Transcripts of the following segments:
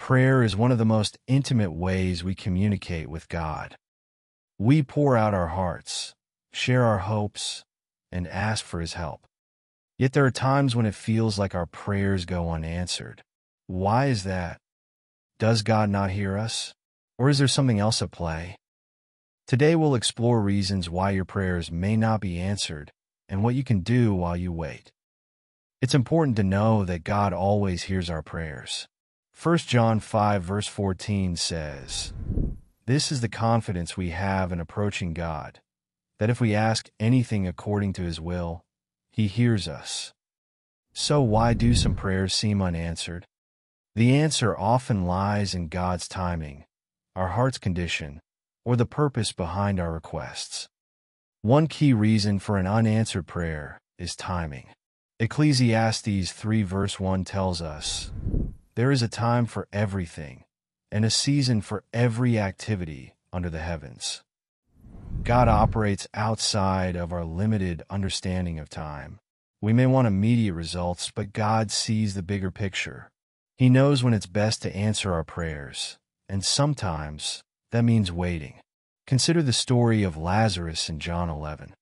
Prayer is one of the most intimate ways we communicate with God. We pour out our hearts, share our hopes, and ask for His help. Yet there are times when it feels like our prayers go unanswered. Why is that? Does God not hear us? Or is there something else at play? Today we'll explore reasons why your prayers may not be answered and what you can do while you wait. It's important to know that God always hears our prayers. 1 John 5 verse 14 says, "This is the confidence we have in approaching God, that if we ask anything according to His will, He hears us." So why do some prayers seem unanswered? The answer often lies in God's timing, our heart's condition, or the purpose behind our requests. One key reason for an unanswered prayer is timing. Ecclesiastes 3 verse 1 tells us, "There is a time for everything, and a season for every activity under the heavens." God operates outside of our limited understanding of time. We may want immediate results, but God sees the bigger picture. He knows when it's best to answer our prayers, and sometimes that means waiting. Consider the story of Lazarus in John 11.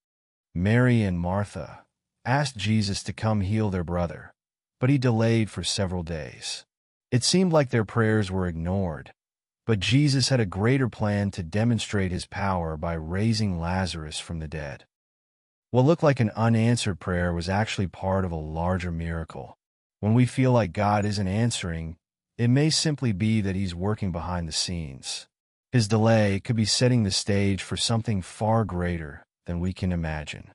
Mary and Martha asked Jesus to come heal their brother, but He delayed for several days. It seemed like their prayers were ignored, but Jesus had a greater plan to demonstrate His power by raising Lazarus from the dead. What looked like an unanswered prayer was actually part of a larger miracle. When we feel like God isn't answering, it may simply be that He's working behind the scenes. His delay could be setting the stage for something far greater than we can imagine.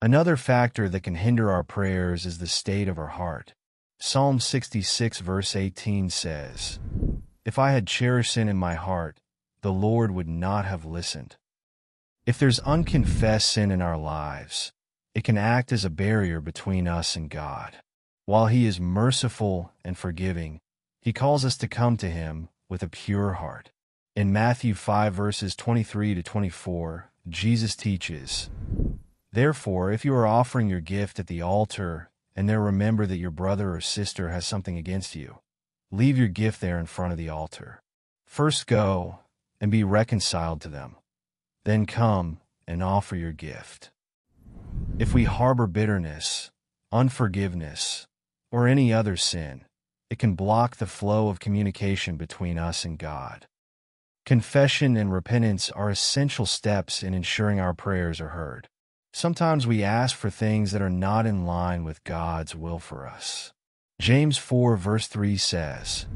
Another factor that can hinder our prayers is the state of our heart. Psalm 66 verse 18 says, "If I had cherished sin in my heart, the Lord would not have listened." If there's unconfessed sin in our lives, it can act as a barrier between us and God. While He is merciful and forgiving, He calls us to come to Him with a pure heart. In Matthew 5 verses 23 to 24, Jesus teaches, "Therefore, if you are offering your gift at the altar, and there remember that your brother or sister has something against you, leave your gift there in front of the altar. First go and be reconciled to them, then come and offer your gift." If we harbor bitterness, unforgiveness, or any other sin, it can block the flow of communication between us and God. Confession and repentance are essential steps in ensuring our prayers are heard. Sometimes we ask for things that are not in line with God's will for us. James 4 verse 3 says,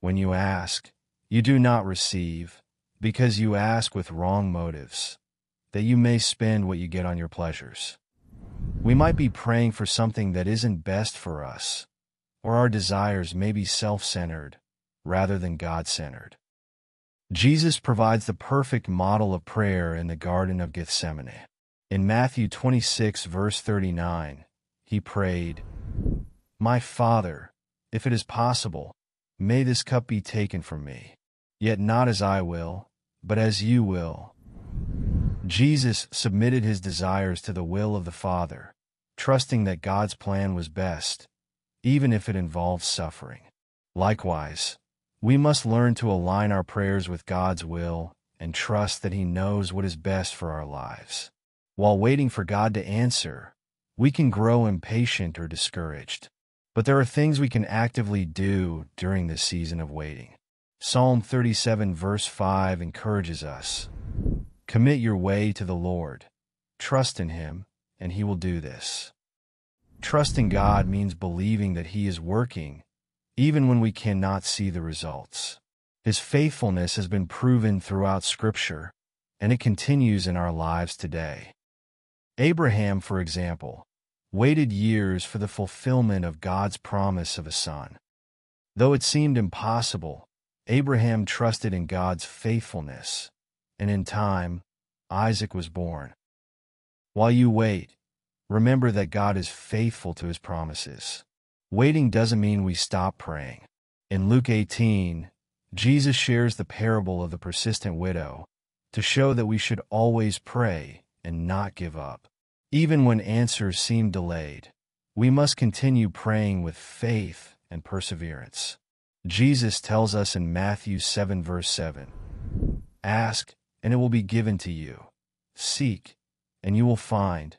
"When you ask, you do not receive, because you ask with wrong motives, that you may spend what you get on your pleasures." We might be praying for something that isn't best for us, or our desires may be self-centered rather than God-centered. Jesus provides the perfect model of prayer in the Garden of Gethsemane. In Matthew 26 verse 39, He prayed, "My Father, if it is possible, may this cup be taken from me. Yet not as I will, but as you will." Jesus submitted His desires to the will of the Father, trusting that God's plan was best, even if it involved suffering. Likewise, we must learn to align our prayers with God's will and trust that He knows what is best for our lives. While waiting for God to answer, we can grow impatient or discouraged. But there are things we can actively do during this season of waiting. Psalm 37 verse 5 encourages us, "Commit your way to the Lord. Trust in Him, and He will do this." Trusting God means believing that He is working, even when we cannot see the results. His faithfulness has been proven throughout Scripture, and it continues in our lives today. Abraham, for example, waited years for the fulfillment of God's promise of a son. Though it seemed impossible, Abraham trusted in God's faithfulness, and in time, Isaac was born. While you wait, remember that God is faithful to His promises. Waiting doesn't mean we stop praying. In Luke 18, Jesus shares the parable of the persistent widow to show that we should always pray and not give up. Even when answers seem delayed, we must continue praying with faith and perseverance. Jesus tells us in Matthew 7, verse 7, "Ask, and it will be given to you. Seek, and you will find.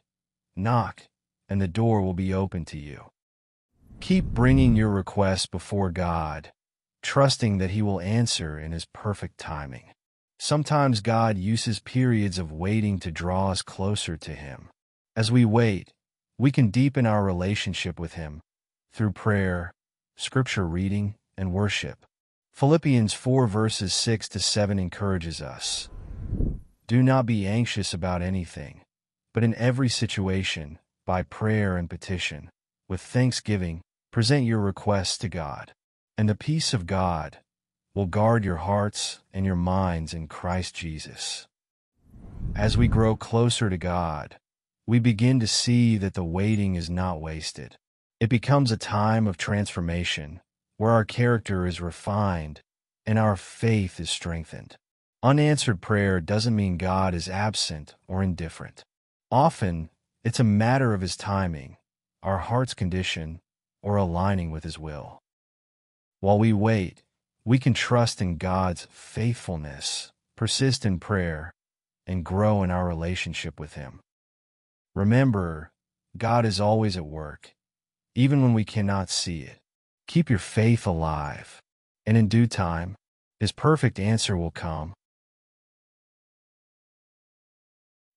Knock, and the door will be open to you." Keep bringing your requests before God, trusting that He will answer in His perfect timing. Sometimes God uses periods of waiting to draw us closer to Him. As we wait, we can deepen our relationship with Him through prayer, scripture reading, and worship. Philippians 4 verses 6 to 7 encourages us, "Do not be anxious about anything, but in every situation, by prayer and petition, with thanksgiving, present your requests to God. And the peace of God will guard your hearts and your minds in Christ Jesus." As we grow closer to God, we begin to see that the waiting is not wasted. It becomes a time of transformation, where our character is refined and our faith is strengthened. Unanswered prayer doesn't mean God is absent or indifferent. Often, it's a matter of His timing, our heart's condition, or aligning with His will. While we wait, we can trust in God's faithfulness, persist in prayer, and grow in our relationship with Him. Remember, God is always at work, even when we cannot see it. Keep your faith alive, and in due time, His perfect answer will come.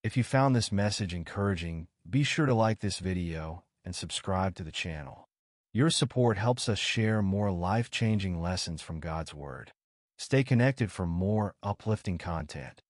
If you found this message encouraging, be sure to like this video and subscribe to the channel. Your support helps us share more life-changing lessons from God's Word. Stay connected for more uplifting content.